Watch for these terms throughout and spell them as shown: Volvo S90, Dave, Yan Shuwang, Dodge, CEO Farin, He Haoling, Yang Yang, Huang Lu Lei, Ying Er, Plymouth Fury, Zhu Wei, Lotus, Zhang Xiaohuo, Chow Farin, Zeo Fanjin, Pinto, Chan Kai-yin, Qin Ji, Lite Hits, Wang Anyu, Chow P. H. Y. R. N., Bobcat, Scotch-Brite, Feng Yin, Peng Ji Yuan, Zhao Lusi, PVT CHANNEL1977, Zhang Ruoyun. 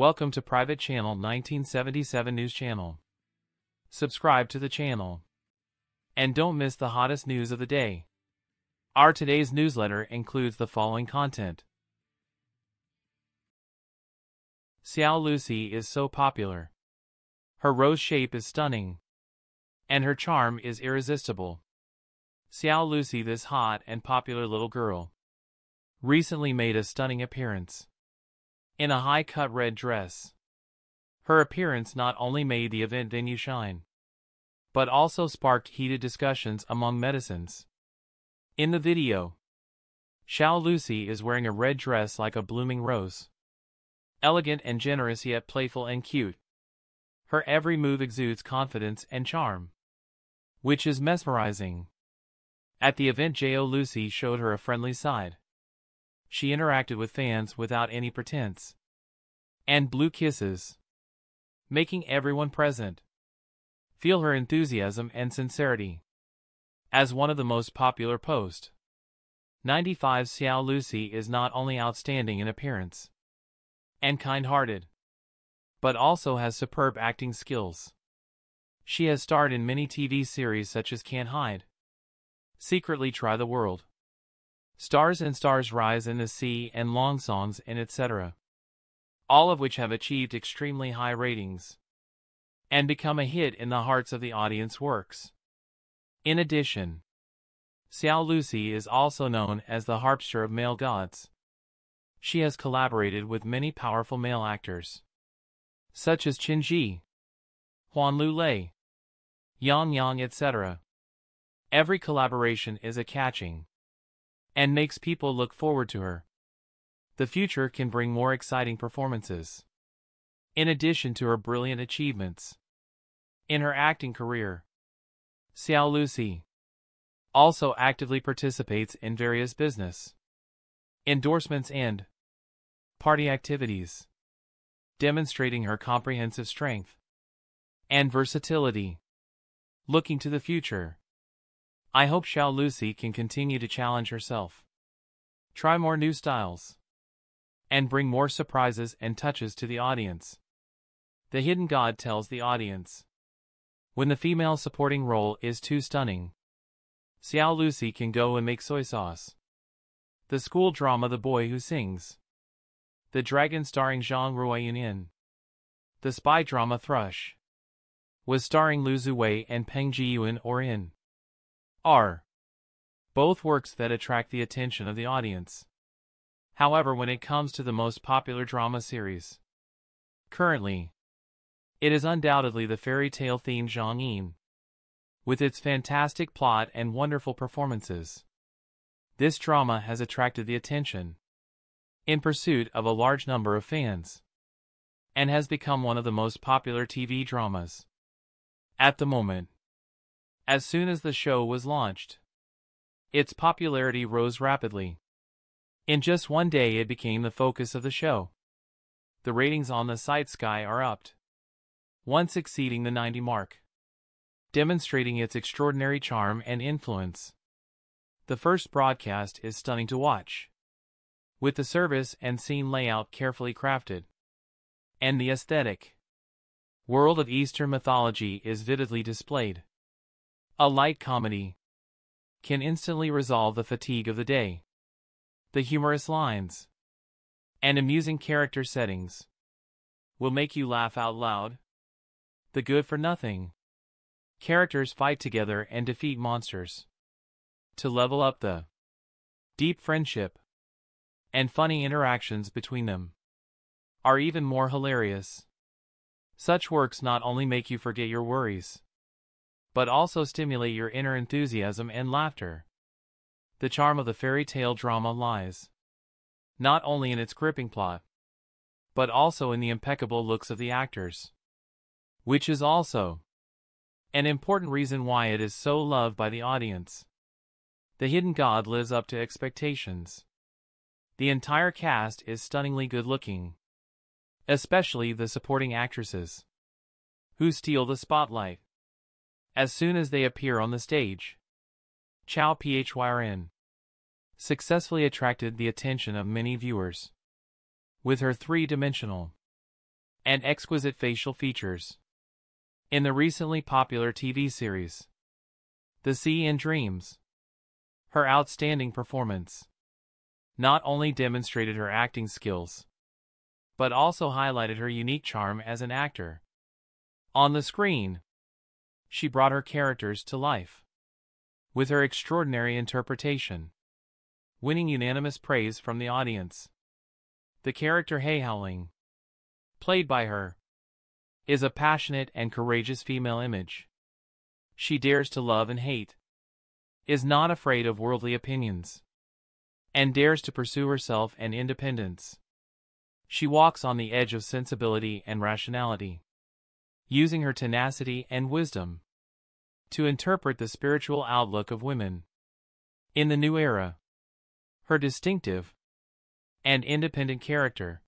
Welcome to Private Channel 1977 News Channel. Subscribe to the channel and don't miss the hottest news of the day. Our today's newsletter includes the following content. Zhao Lusi is so popular. Her rose shape is stunning, and her charm is irresistible. Zhao Lusi, this hot and popular little girl, recently made a stunning appearance in a high-cut red dress. Her appearance not only made the event venue shine, but also sparked heated discussions among netizens. In the video, Zhao Lusi is wearing a red dress like a blooming rose. Elegant and generous, yet playful and cute. Her every move exudes confidence and charm, which is mesmerizing. At the event, Zhao Lusi showed her a friendly side. She interacted with fans without any pretense and blew kisses, making everyone present feel her enthusiasm and sincerity. As one of the most popular post-95, Zhao Lusi is not only outstanding in appearance and kind-hearted, but also has superb acting skills. She has starred in many TV series such as Can't Hide, Secretly Try the World, Stars and Stars Rise in the Sea, and Long Songs, and etc., all of which have achieved extremely high ratings and become a hit in the hearts of the audience works. In addition, Zhao Lusi is also known as the harpster of male gods. She has collaborated with many powerful male actors, such as Qin Ji, Huang Lu Lei, Yang Yang, etc. Every collaboration is a catching and makes people look forward to her. The future can bring more exciting performances. In addition to her brilliant achievements in her acting career, Zhao Lusi also actively participates in various business endorsements and party activities, demonstrating her comprehensive strength and versatility. Looking to the future, I hope Zhao Lusi can continue to challenge herself, try more new styles, and bring more surprises and touches to the audience. The hidden god tells the audience, when the female supporting role is too stunning, Zhao Lusi can go and make soy sauce. The school drama The Boy Who Sings the Dragon, starring Zhang Ruoyun, in the spy drama Thrush, was starring Zhu Wei and Peng Ji Yuan, or in are both works that attract the attention of the audience. However, when it comes to the most popular drama series currently, it is undoubtedly the fairy tale themed Yang Yang, with its fantastic plot and wonderful performances. This drama has attracted the attention in pursuit of a large number of fans and has become one of the most popular TV dramas at the moment. As soon as the show was launched, its popularity rose rapidly. In just one day, it became the focus of the show. The ratings on the site skyrocketed, once exceeding the 90 mark, demonstrating its extraordinary charm and influence. The first broadcast is stunning to watch, with the service and scene layout carefully crafted, and the aesthetic world of Eastern mythology is vividly displayed. A light comedy can instantly resolve the fatigue of the day. The humorous lines and amusing character settings will make you laugh out loud. The good-for-nothing characters fight together and defeat monsters to level up the deep friendship and funny interactions between them are even more hilarious. Such works not only make you forget your worries, but also stimulate your inner enthusiasm and laughter. The charm of the fairy tale drama lies not only in its gripping plot, but also in the impeccable looks of the actors, which is also an important reason why it is so loved by the audience. The hidden god lives up to expectations. The entire cast is stunningly good-looking, especially the supporting actresses, who steal the spotlight as soon as they appear on the stage. Chow P. H. Y. R. N. successfully attracted the attention of many viewers with her three-dimensional and exquisite facial features. In the recently popular TV series, The Sea in Dreams, her outstanding performance not only demonstrated her acting skills, but also highlighted her unique charm as an actor. On the screen, she brought her characters to life with her extraordinary interpretation, winning unanimous praise from the audience. The character He Haoling, played by her, is a passionate and courageous female image. She dares to love and hate, is not afraid of worldly opinions, and dares to pursue herself and independence. She walks on the edge of sensibility and rationality, using her tenacity and wisdom to interpret the spiritual outlook of women. In the new era, her distinctive and independent character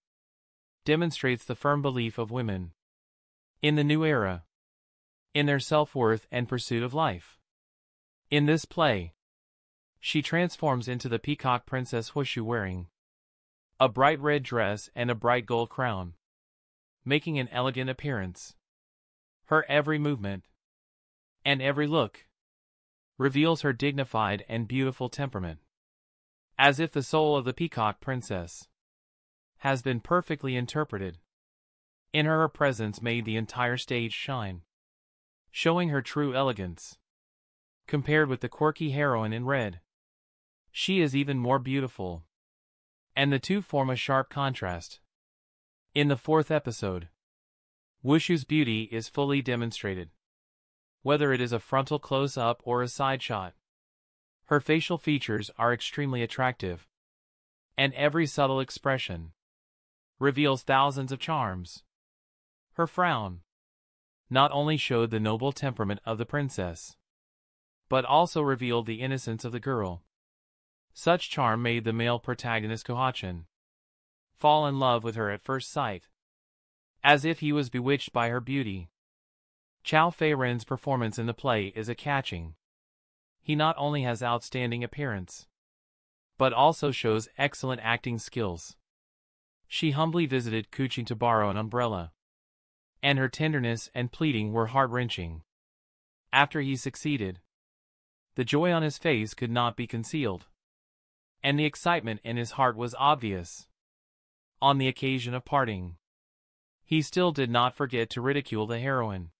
demonstrates the firm belief of women in the new era, in their self-worth and pursuit of life. In this play, she transforms into the peacock princess Hushu, wearing a bright red dress and a bright gold crown, making an elegant appearance. Her every movement and every look reveals her dignified and beautiful temperament, as if the soul of the peacock princess has been perfectly interpreted. In her presence made the entire stage shine, showing her true elegance. Compared with the quirky heroine in red, she is even more beautiful, and the two form a sharp contrast. In the fourth episode, Wushu's beauty is fully demonstrated, whether it is a frontal close-up or a side shot. Her facial features are extremely attractive, and every subtle expression reveals thousands of charms. Her frown not only showed the noble temperament of the princess, but also revealed the innocence of the girl. Such charm made the male protagonist Kohachen fall in love with her at first sight, as if he was bewitched by her beauty. Chow Fei-ren's performance in the play is a catching. He not only has outstanding appearance, but also shows excellent acting skills. She humbly visited Kuching to borrow an umbrella, and her tenderness and pleading were heart-wrenching. After he succeeded, the joy on his face could not be concealed, and the excitement in his heart was obvious. On the occasion of parting, he still did not forget to ridicule the heroine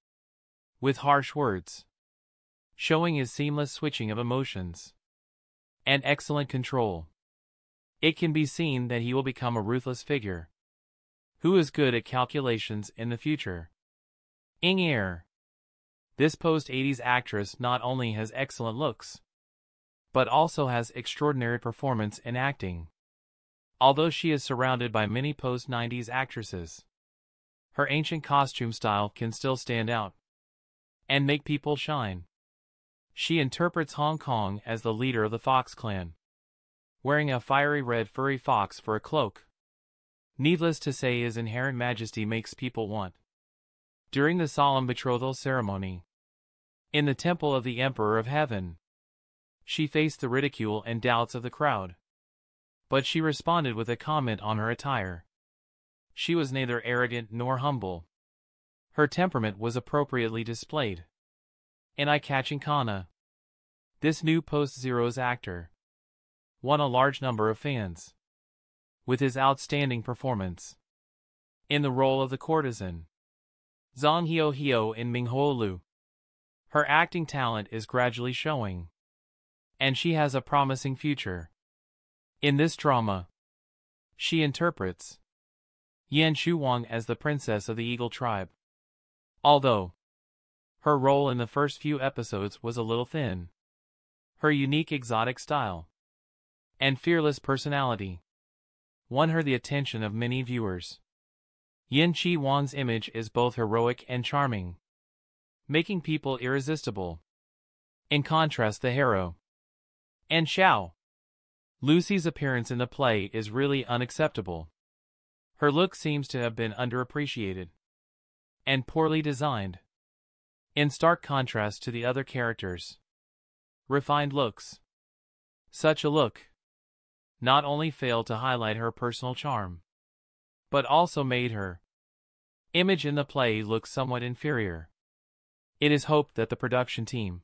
with harsh words, showing his seamless switching of emotions and excellent control. It can be seen that he will become a ruthless figure who is good at calculations in the future. Ying Er, this post-80s actress not only has excellent looks, but also has extraordinary performance in acting. Although she is surrounded by many post-90s actresses, her ancient costume style can still stand out and make people shine. She interprets Hong Kong as the leader of the Fox clan, wearing a fiery red furry fox for a cloak. Needless to say, his inherent majesty makes people want. During the solemn betrothal ceremony in the temple of the Emperor of Heaven, she faced the ridicule and doubts of the crowd, but she responded with a comment on her attire. She was neither arrogant nor humble. Her temperament was appropriately displayed. An eye-catching kana, this new post-zeros actor won a large number of fans with his outstanding performance in the role of the courtesan Zhang Xiaohuo in Mingholu. Her acting talent is gradually showing, and she has a promising future. In this drama, she interprets Yan Shuwang as the princess of the Eagle tribe. Although her role in the first few episodes was a little thin, her unique exotic style and fearless personality won her the attention of many viewers. Yan Chi Wan's image is both heroic and charming, making people irresistible. In contrast, the hero and Zhao Lusi's appearance in the play is really unacceptable. Her look seems to have been underappreciated and poorly designed, in stark contrast to the other characters' refined looks. Such a look not only failed to highlight her personal charm, but also made her image in the play looks somewhat inferior. It is hoped that the production team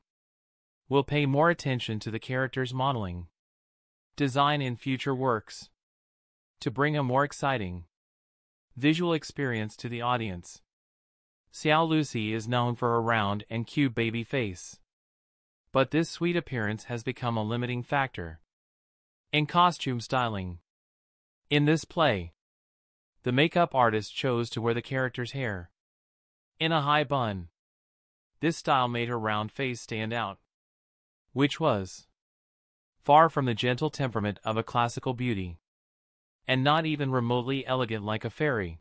will pay more attention to the characters' modeling, design in future works, to bring a more exciting visual experience to the audience. Zhao Lusi is known for her round and cute baby face, but this sweet appearance has become a limiting factor in costume styling. In this play, the makeup artist chose to wear the character's hair in a high bun. This style made her round face stand out, which was far from the gentle temperament of a classical beauty, and not even remotely elegant like a fairy.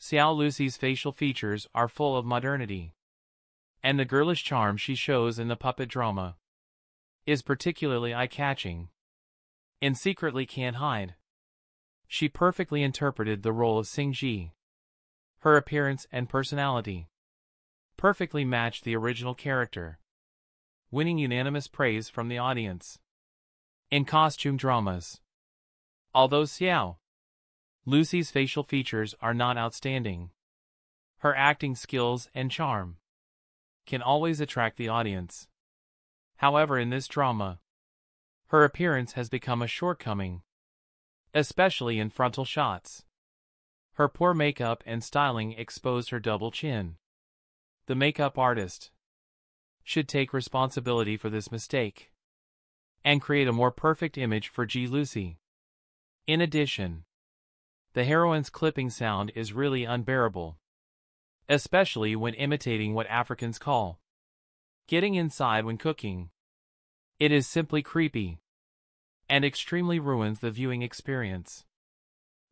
Zhao Lusi's facial features are full of modernity, and the girlish charm she shows in the puppet drama is particularly eye-catching. In Secretly Can't Hide, she perfectly interpreted the role of Qin Ji. Her appearance and personality perfectly matched the original character, winning unanimous praise from the audience. In costume dramas, although Zhao Lusi's facial features are not outstanding, her acting skills and charm can always attract the audience. However, in this drama, her appearance has become a shortcoming, especially in frontal shots. Her poor makeup and styling exposed her double chin. The makeup artist should take responsibility for this mistake and create a more perfect image for Zhao Lusi. In addition, the heroine's clipping sound is really unbearable, especially when imitating what Africans call getting inside when cooking. It is simply creepy and extremely ruins the viewing experience.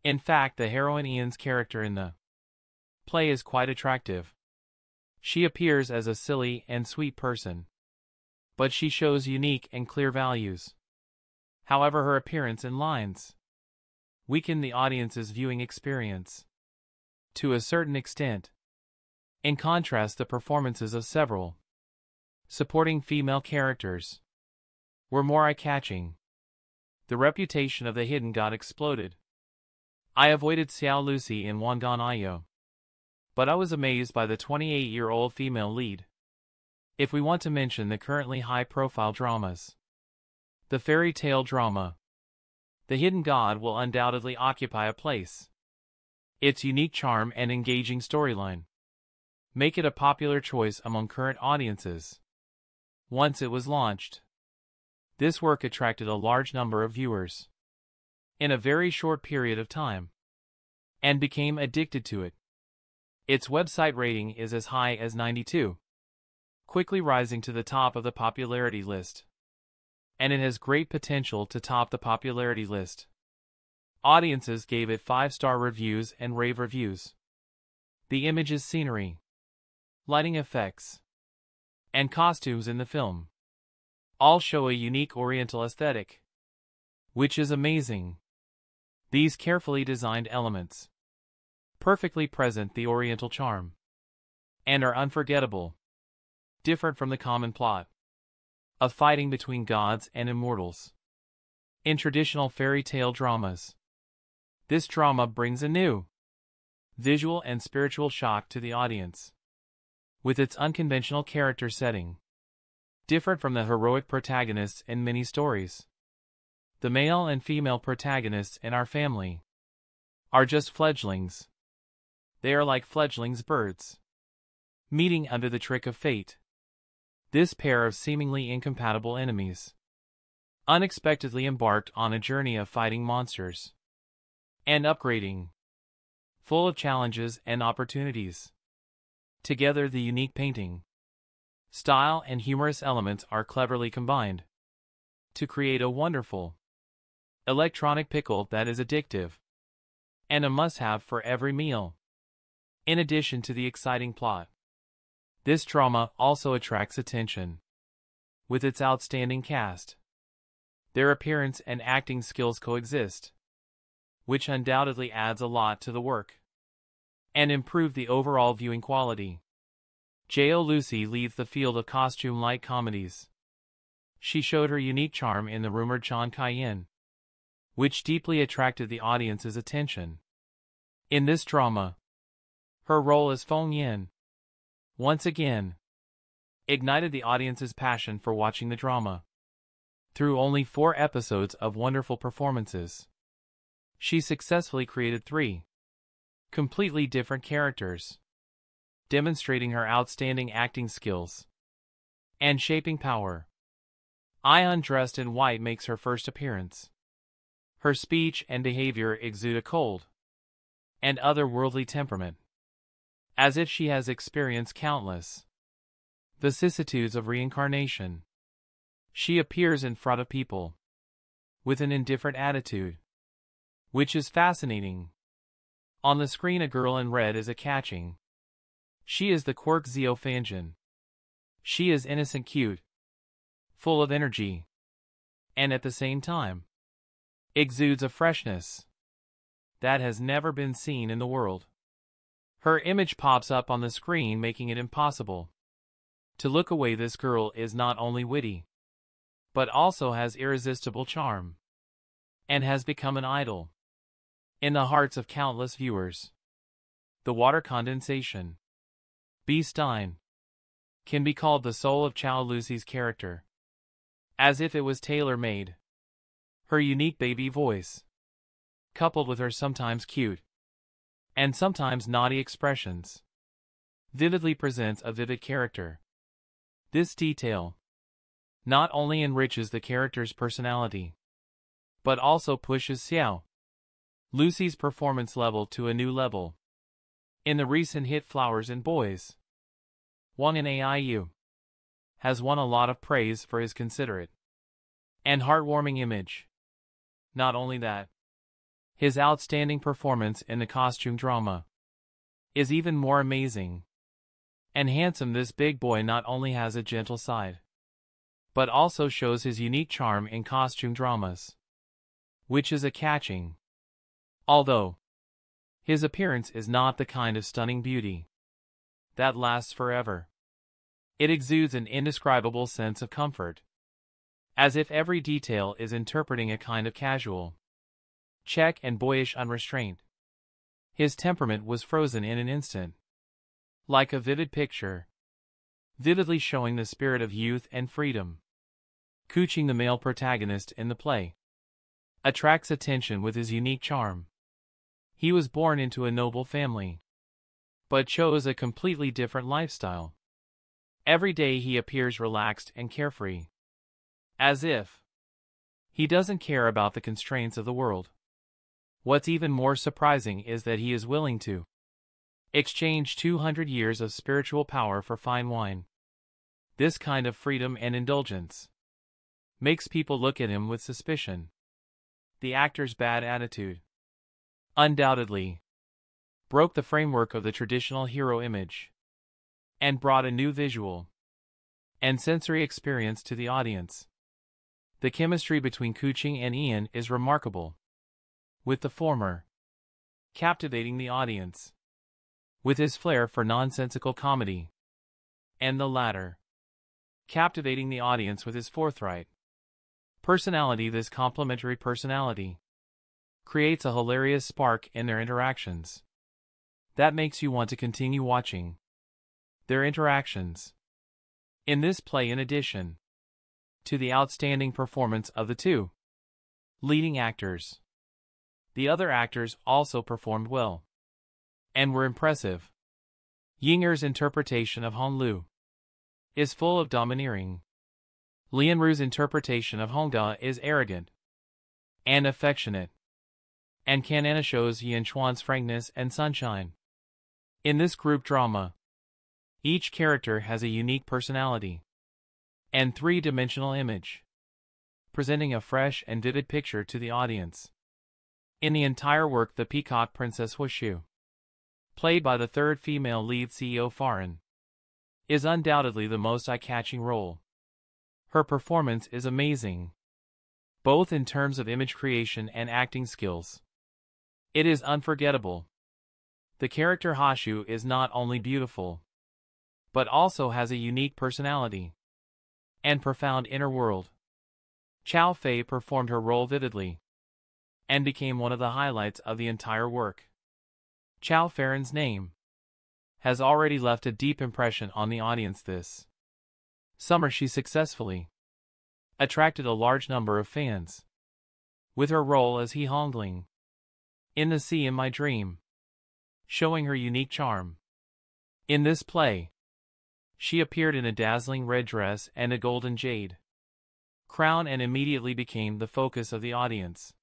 In fact, the heroine Ian's character in the play is quite attractive. She appears as a silly and sweet person, but she shows unique and clear values. However, her appearance and lines weaken the audience's viewing experience to a certain extent. In contrast, the performances of several supporting female characters were more eye-catching. The reputation of the hidden god exploded. I avoided Zhao Lusi in Wang Anyu, but I was amazed by the 28-year-old female lead. If we want to mention the currently high-profile dramas, the fairy tale drama, the hidden god will undoubtedly occupy a place. Its unique charm and engaging storyline make it a popular choice among current audiences. Once it was launched, this work attracted a large number of viewers in a very short period of time and became addicted to it. Its website rating is as high as 92, quickly rising to the top of the popularity list, and it has great potential to top the popularity list. Audiences gave it 5-star reviews and rave reviews. The images, scenery, lighting effects, and costumes in the film all show a unique oriental aesthetic, which is amazing. These carefully designed elements perfectly present the oriental charm and are unforgettable, different from the common plot of fighting between gods and immortals. In traditional fairy tale dramas, this drama brings a new visual and spiritual shock to the audience with its unconventional character setting, different from the heroic protagonists in many stories. The male and female protagonists in Our Family are just fledglings. They are like fledglings birds meeting under the trick of fate. This pair of seemingly incompatible enemies unexpectedly embarked on a journey of fighting monsters and upgrading, full of challenges and opportunities. Together, the unique painting, style, and humorous elements are cleverly combined to create a wonderful electronic pickle that is addictive and a must-have for every meal. In addition to the exciting plot, this drama also attracts attention with its outstanding cast. Their appearance and acting skills coexist, which undoubtedly adds a lot to the work and improves the overall viewing quality. Zhao Lusi leaves the field of costume light comedies. She showed her unique charm in the rumored Chan Kai-yin, which deeply attracted the audience's attention. In this drama, Her role as Feng Yin, once again, ignited the audience's passion for watching the drama. Through only 4 episodes of wonderful performances, she successfully created 3 completely different characters, demonstrating her outstanding acting skills and shaping power. Ion, dressed in white, makes her first appearance. Her speech and behavior exude a cold and otherworldly temperament, as if she has experienced countless vicissitudes of reincarnation. She appears in front of people with an indifferent attitude, which is fascinating. On the screen, a girl in red is a catching. She is the quirk Zeo Fanjin. She is innocent, cute, full of energy, and at the same time, exudes a freshness that has never been seen in the world. Her image pops up on the screen, making it impossible to look away. This girl is not only witty, but also has irresistible charm, and has become an idol in the hearts of countless viewers. The water condensation Beastine can be called the soul of Zhao Lusi's character, as if it was tailor-made. Her unique baby voice, coupled with her sometimes cute and sometimes naughty expressions, vividly presents a vivid character. This detail not only enriches the character's personality, but also pushes Zhao Lusi's performance level to a new level. In the recent hit Flowers and Boys, Wang Anyu has won a lot of praise for his considerate and heartwarming image. Not only that, his outstanding performance in the costume drama is even more amazing and handsome. This big boy not only has a gentle side, but also shows his unique charm in costume dramas, which is a catching. Although his appearance is not the kind of stunning beauty that lasts forever, it exudes an indescribable sense of comfort, as if every detail is interpreting a kind of casual check and boyish unrestraint. His temperament was frozen in an instant, like a vivid picture, vividly showing the spirit of youth and freedom. Kuching, the male protagonist in the play, attracts attention with his unique charm. He was born into a noble family, but chose a completely different lifestyle. Every day he appears relaxed and carefree, as if he doesn't care about the constraints of the world. What's even more surprising is that he is willing to exchange 200 years of spiritual power for fine wine. This kind of freedom and indulgence makes people look at him with suspicion. The actor's bad attitude undoubtedly broke the framework of the traditional hero image and brought a new visual and sensory experience to the audience. The chemistry between Kuching and Ian is remarkable, with the former captivating the audience with his flair for nonsensical comedy, and the latter captivating the audience with his forthright personality. This complementary personality creates a hilarious spark in their interactions that makes you want to continue watching their interactions in this play. In addition to the outstanding performance of the 2 leading actors, the other actors also performed well and were impressive. Yang Yang's interpretation of Huang Lu is full of domineering. Lian Ru's interpretation of Hongda is arrogant and affectionate, and Kanana shows Yan Chuan's frankness and sunshine. In this group drama, each character has a unique personality and 3-dimensional image, presenting a fresh and vivid picture to the audience. In the entire work, the peacock princess Huashu, played by the 3rd female lead CEO Farin, is undoubtedly the most eye-catching role. Her performance is amazing, both in terms of image creation and acting skills. It is unforgettable. The character Huashu is not only beautiful, but also has a unique personality and profound inner world. Chow Fei performed her role vividly and became one of the highlights of the entire work. Chow Farin's name has already left a deep impression on the audience this summer. She successfully attracted a large number of fans with her role as He Hongling in The Sea in My Dream, showing her unique charm. In this play, she appeared in a dazzling red dress and a golden jade crown and immediately became the focus of the audience.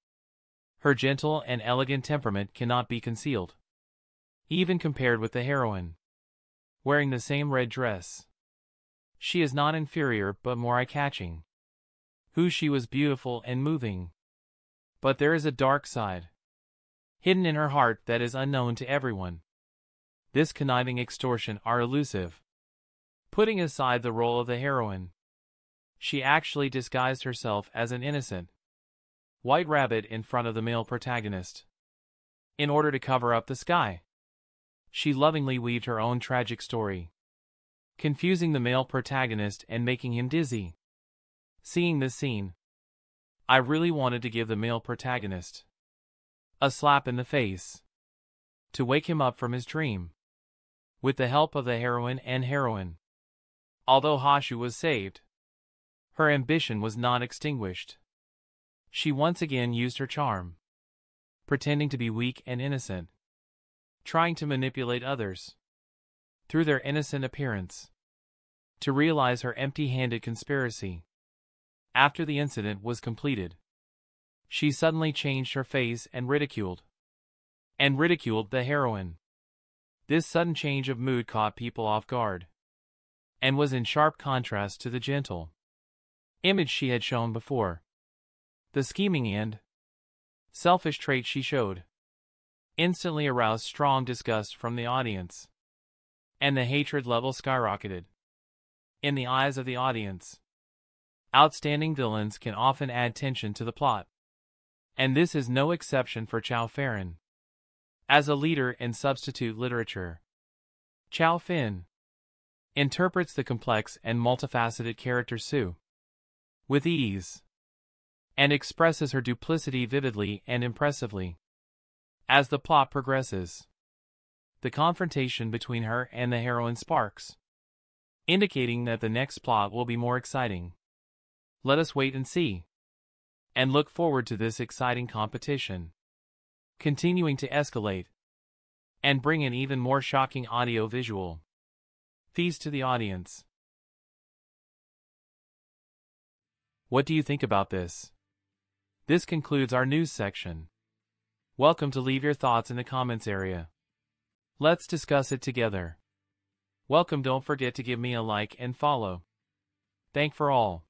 Her gentle and elegant temperament cannot be concealed, even compared with the heroine wearing the same red dress. She is not inferior but more eye-catching. Who she was beautiful and moving. But there is a dark side hidden in her heart that is unknown to everyone. This conniving extortion are elusive. Putting aside the role of the heroine, she actually disguised herself as an innocent white rabbit in front of the male protagonist. In order to cover up the sky, she lovingly weaved her own tragic story, confusing the male protagonist and making him dizzy. Seeing this scene, I really wanted to give the male protagonist a slap in the face to wake him up from his dream. With the help of the heroine and heroine, although Hashu was saved, her ambition was not extinguished. She once again used her charm, pretending to be weak and innocent, trying to manipulate others through their innocent appearance to realize her empty-handed conspiracy. After the incident was completed, she suddenly changed her face and ridiculed the heroine. This sudden change of mood caught people off guard and was in sharp contrast to the gentle image she had shown before. The scheming and selfish trait she showed instantly aroused strong disgust from the audience, and the hatred level skyrocketed. In the eyes of the audience, outstanding villains can often add tension to the plot, and this is no exception for Chow Farin. As a leader in substitute literature, Chow Farin interprets the complex and multifaceted character Su with ease, and expresses her duplicity vividly and impressively. As the plot progresses, the confrontation between her and the heroine sparks, indicating that the next plot will be more exciting. Let us wait and see, and look forward to this exciting competition continuing to escalate, and bring an even more shocking audio-visual feast to the audience. What do you think about this? This concludes our news section. Welcome to leave your thoughts in the comments area. Let's discuss it together. Welcome, don't forget to give me a like and follow. Thank for all.